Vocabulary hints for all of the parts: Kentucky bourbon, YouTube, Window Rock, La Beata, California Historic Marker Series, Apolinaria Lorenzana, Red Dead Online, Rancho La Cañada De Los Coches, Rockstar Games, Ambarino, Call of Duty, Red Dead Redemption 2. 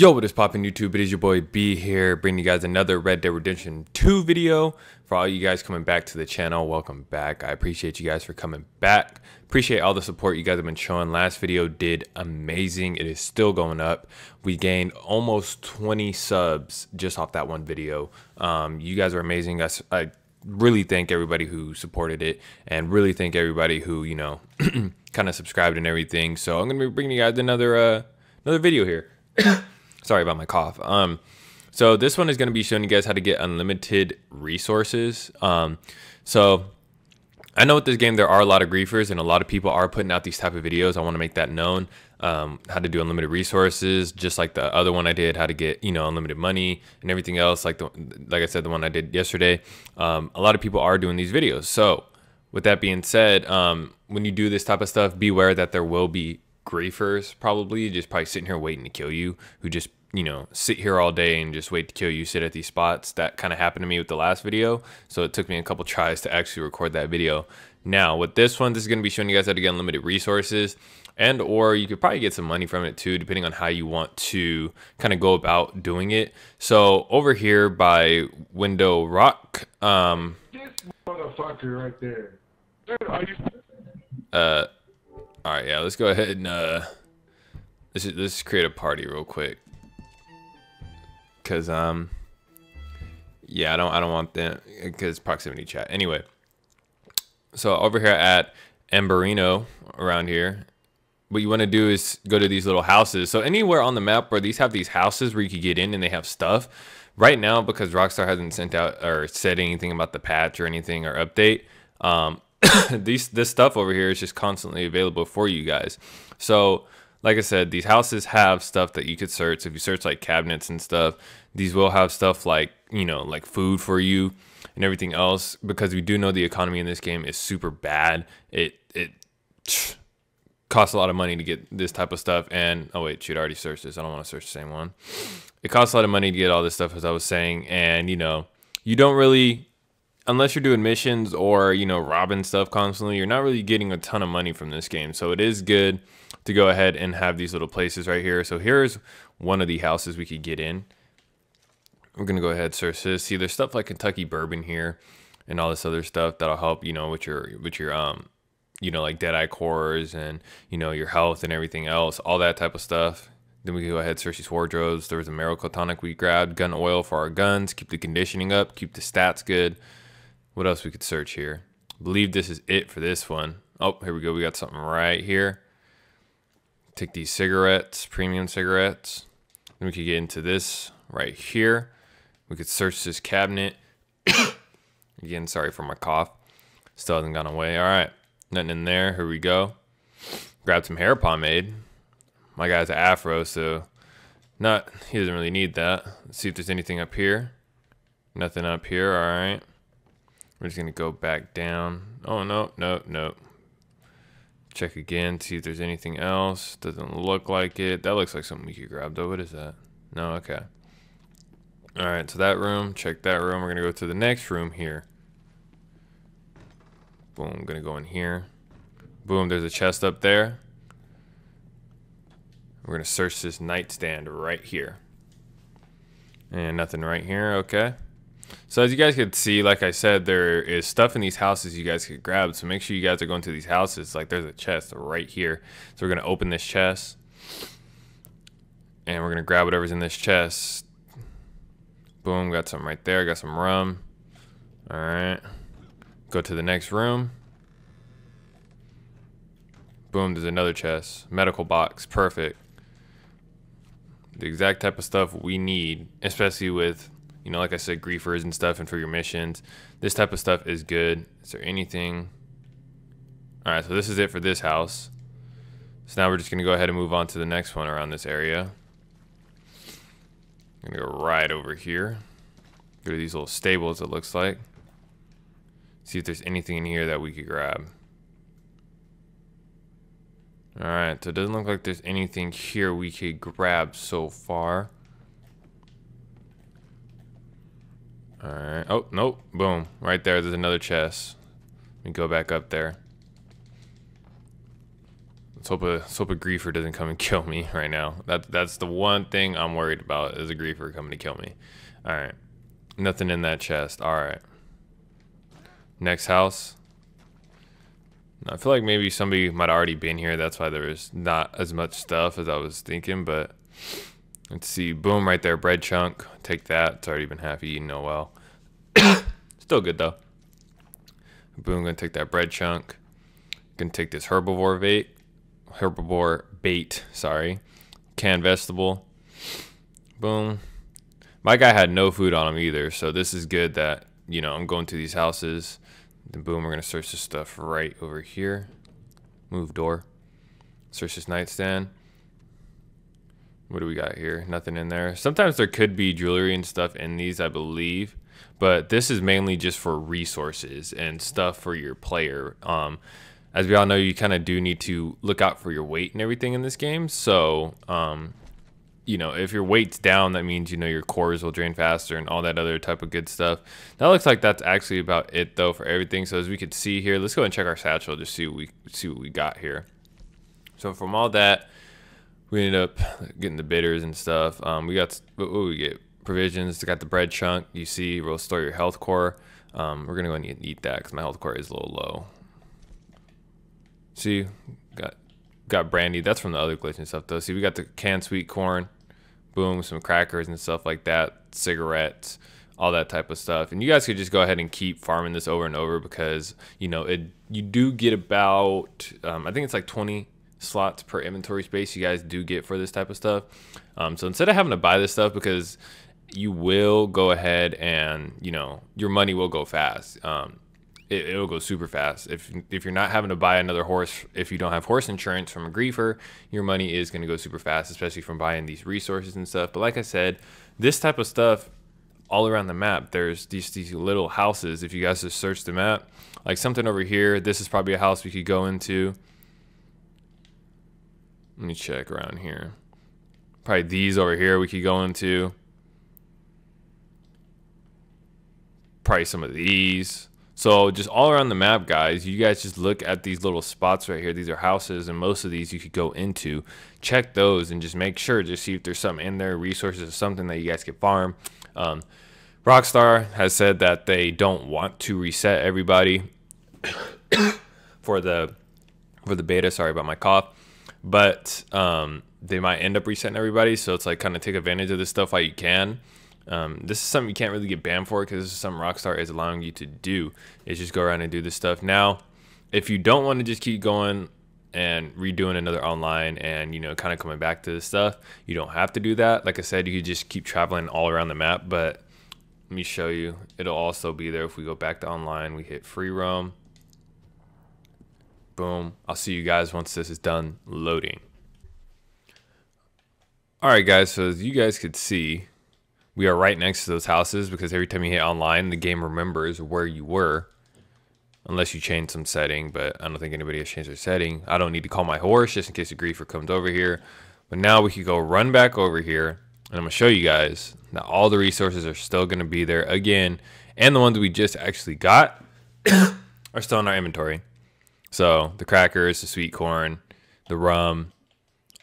Yo, what is poppin' YouTube? It is your boy B here, bringing you guys another Red Dead Redemption 2 video. For all you guys coming back to the channel, welcome back. I appreciate you guys for coming back. Appreciate all the support you guys have been showing. Last video did amazing. It is still going up. We gained almost 20 subs just off that one video. You guys are amazing. I really thank everybody who supported it and really thank everybody who, you know, kind of subscribed and everything. So I'm going to be bringing you guys another video here. Sorry about my cough. So this one is going to be showing you guys how to get unlimited resources. So I know with this game, there are a lot of griefers and a lot of people are putting out these type of videos. I want to make that known, how to do unlimited resources, just like the other one I did, how to get, you know, unlimited money and everything else. Like I said, the one I did yesterday, a lot of people are doing these videos. So with that being said, when you do this type of stuff, beware that there will be griefers probably sitting here waiting to kill you, who just, you know, sit here all day and just wait to kill you, sit at these spots. That kind of happened to me with the last video, so it took me a couple tries to actually record that video. Now with this one, this is going to be showing you guys how to get unlimited resources, and or you could probably get some money from it too, depending on how you want to kind of go about doing it. So over here by Window Rock, this motherfucker right there. All right, yeah, let's go ahead and let's create a party real quick, cause yeah, I don't want them, cause proximity chat. Anyway, so over here at Ambarino around here, what you want to do is go to these little houses. So anywhere on the map where these have these houses where you could get in and they have stuff. Right now, because Rockstar hasn't sent out or said anything about the patch or anything or update, this stuff over here is just constantly available for you guys. So like I said, these houses have stuff that you could search. If you search like cabinets and stuff, these will have stuff like, you know, like food for you and everything else, because we do know the economy in this game is super bad. It costs a lot of money to get this type of stuff. And oh wait, shoot, I already searched this. I don't want to search the same one. It costs a lot of money to get all this stuff, as I was saying, and you know, you don't really, unless you're doing missions or, you know, robbing stuff constantly, you're not really getting a ton of money from this game. So it is good to go ahead and have these little places right here. So here's one of the houses we could get in. We're going to go ahead and search this. See, there's stuff like Kentucky bourbon here and all this other stuff that'll help, you know, with your you know, like Deadeye cores and, you know, your health and everything else, all that type of stuff. Then we can go ahead and search these wardrobes. There was a miracle tonic we grabbed, gun oil for our guns, keep the conditioning up, keep the stats good. What else we could search here? I believe this is it for this one. Oh, here we go. We got something right here. Take these cigarettes, premium cigarettes. Then we could get into this right here. We could search this cabinet. Again, sorry for my cough. Still hasn't gone away. All right. Nothing in there. Here we go. Grab some hair pomade. My guy's an afro, so he doesn't really need that. Let's see if there's anything up here. Nothing up here. All right. We're just gonna go back down. Oh, no. Check again, see if there's anything else. Doesn't look like it. That looks like something we could grab though. What is that? No, okay. All right, so that room, check that room. We're gonna go to the next room here. Boom, I'm gonna go in here. Boom, there's a chest up there. We're gonna search this nightstand right here. And nothing right here, okay. So as you guys could see, like I said, there is stuff in these houses you guys could grab. So make sure you guys are going to these houses. Like there's a chest right here. So we're going to open this chest. And we're going to grab whatever's in this chest. Boom, got something right there. Got some rum. All right. Go to the next room. Boom, there's another chest. Medical box. Perfect. The exact type of stuff we need, especially with, you know, like I said, griefers and stuff, and for your missions, this type of stuff is good. Is there anything? All right, so this is it for this house. So now we're just going to go ahead and move on to the next one around this area. I'm going to go right over here. Go to these little stables, it looks like. See if there's anything in here that we could grab. All right, so it doesn't look like there's anything here we could grab so far. All right. Oh, nope. Boom. Right there. There's another chest. Let me go back up there. Let's hope a griefer doesn't come and kill me right now. That's the one thing I'm worried about, is a griefer coming to kill me. All right, nothing in that chest. All right, next house. I feel like maybe somebody might have already been here. That's why there was not as much stuff as I was thinking, but let's see. Boom, right there, bread chunk. Take that. It's already been half eaten. Oh well. Still good though. Boom, gonna take that bread chunk. Gonna take this herbivore bait, sorry. Canned vegetable. Boom. My guy had no food on him either, so this is good that, you know, I'm going to these houses. Then boom, we're gonna search this stuff right over here. Move door. Search this nightstand. What do we got here? Nothing in there. Sometimes there could be jewelry and stuff in these, I believe. But this is mainly just for resources and stuff for your player. As we all know, you kind of do need to look out for your weight and everything in this game. So, you know, if your weight's down, that means, you know, your cores will drain faster and all that other type of good stuff. That looks like that's actually about it, though, for everything. So as we could see here, let's go and check our satchel to see what we got here. So from all that, we ended up getting the bitters and stuff. We got, what did we get? Provisions. Got the bread chunk. You see, we'll store your health core. We're gonna go and eat that because my health core is a little low. See, got brandy. That's from the other glitch and stuff though. See, we got the canned sweet corn. Boom, some crackers and stuff like that. Cigarettes, all that type of stuff. And you guys could just go ahead and keep farming this over and over because, you know, you do get about I think it's like 20 slots per inventory space you guys do get for this type of stuff. So instead of having to buy this stuff, because you will go ahead and, you know, your money will go fast. It will go super fast. If you're not having to buy another horse, if you don't have horse insurance from a griefer, your money is going to go super fast, especially from buying these resources and stuff. But like I said, this type of stuff all around the map, there's these little houses. If you guys just search the map, like something over here, this is probably a house we could go into. Let me check around here. Probably these over here we could go into. Probably some of these. So just all around the map, guys, you guys just look at these little spots right here. These are houses, and most of these you could go into. Check those and just make sure, just see if there's something in there, resources or something that you guys can farm. Rockstar has said that they don't want to reset everybody for the beta. Sorry about my cough, but they might end up resetting everybody. So it's like, kind of take advantage of this stuff while you can. This is something you can't really get banned for, because this is something Rockstar is allowing you to do, is just go around and do this stuff. Now, if you don't want to just keep going and redoing another online and, you know, kind of coming back to this stuff, you don't have to do that. Like I said, you could just keep traveling all around the map, but let me show you. It'll also be there if we go back to online. We hit free roam. Boom. I'll see you guys once this is done loading. All right, guys, so as you guys could see, we are right next to those houses, because every time you hit online, the game remembers where you were, unless you change some setting, but I don't think anybody has changed their setting. I don't need to call my horse just in case a griefer comes over here. But now we could go run back over here, and I'm gonna show you guys that all the resources are still gonna be there again, and the ones we just actually got are still in our inventory. So the crackers, the sweet corn, the rum,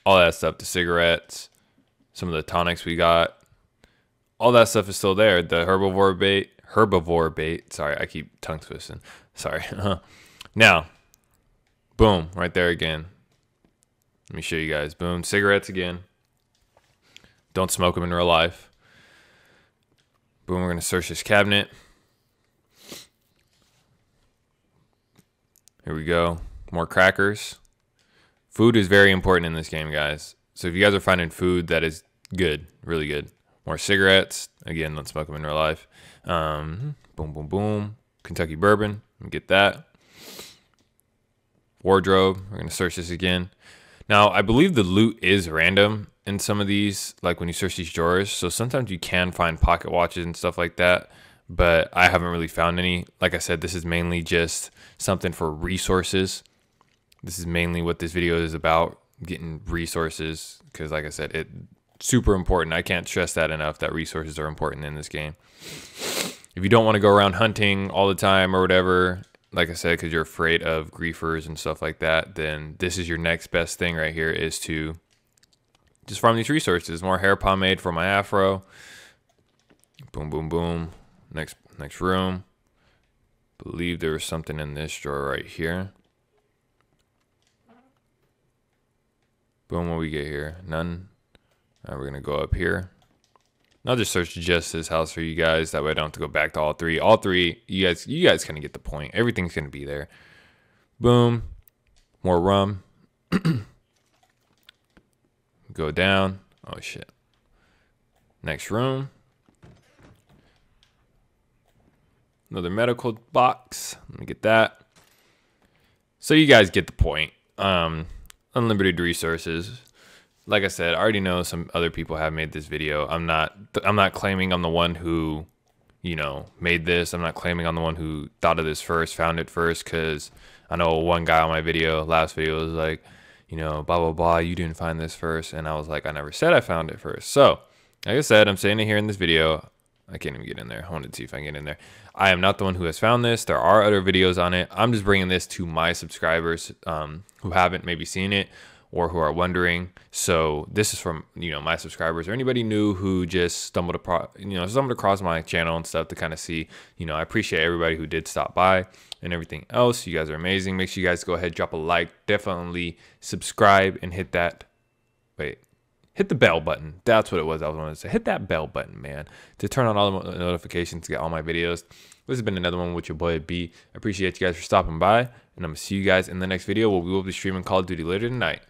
all that stuff, the cigarettes, some of the tonics we got, all that stuff is still there. The herbivore bait. Sorry, I keep tongue twisting. Sorry. Now, boom, right there again. Let me show you guys. Boom, cigarettes again. Don't smoke them in real life. Boom, we're going to search this cabinet. Here we go. More crackers. Food is very important in this game, guys. So if you guys are finding food that is good, really good. More cigarettes. Again, don't smoke them in real life. Boom, boom, boom. Kentucky bourbon. Let me get that. Wardrobe. We're going to search this again. Now, I believe the loot is random in some of these, like when you search these drawers. So sometimes you can find pocket watches and stuff like that, but I haven't really found any. Like I said, this is mainly just something for resources. This is mainly what this video is about, getting resources, because like I said, it... super important. I can't stress that enough, that resources are important in this game. If you don't want to go around hunting all the time or whatever, like I said, because you're afraid of griefers and stuff like that, then this is your next best thing right here, is to just farm these resources. More hair pomade for my afro. Boom, boom, boom. Next room. Believe there was something in this drawer right here. Boom, what we get here? None. All right, we're gonna go up here. And I'll just search just this house for you guys. That way I don't have to go back to all three. All three, you guys kind of get the point. Everything's gonna be there. Boom. More rum. Go down. Oh shit. Next room. Another medical box. Let me get that. So you guys get the point. Unlimited resources. Like I said, I already know some other people have made this video. I'm not claiming I'm the one who, you know, made this. I'm not claiming I'm the one who thought of this first, found it first, because I know one guy on my video, last video, was like, you know, blah, blah, blah, you didn't find this first. And I was like, I never said I found it first. So, like I said, I'm saying it here in this video. I can't even get in there. I wanted to see if I can get in there. I am not the one who has found this. There are other videos on it. I'm just bringing this to my subscribers who haven't maybe seen it or who are wondering. So this is from, you know, my subscribers or anybody new who just stumbled across my channel and stuff to kind of see. You know, I appreciate everybody who did stop by and everything else. You guys are amazing. Make sure you guys go ahead, drop a like, definitely subscribe, and hit that. Wait. Hit the bell button. That's what it was I was wanting to say. Hit that bell button, man, to turn on all the notifications to get all my videos. This has been another one with your boy B. I appreciate you guys for stopping by, and I'm going to see you guys in the next video where we will be streaming Call of Duty later tonight.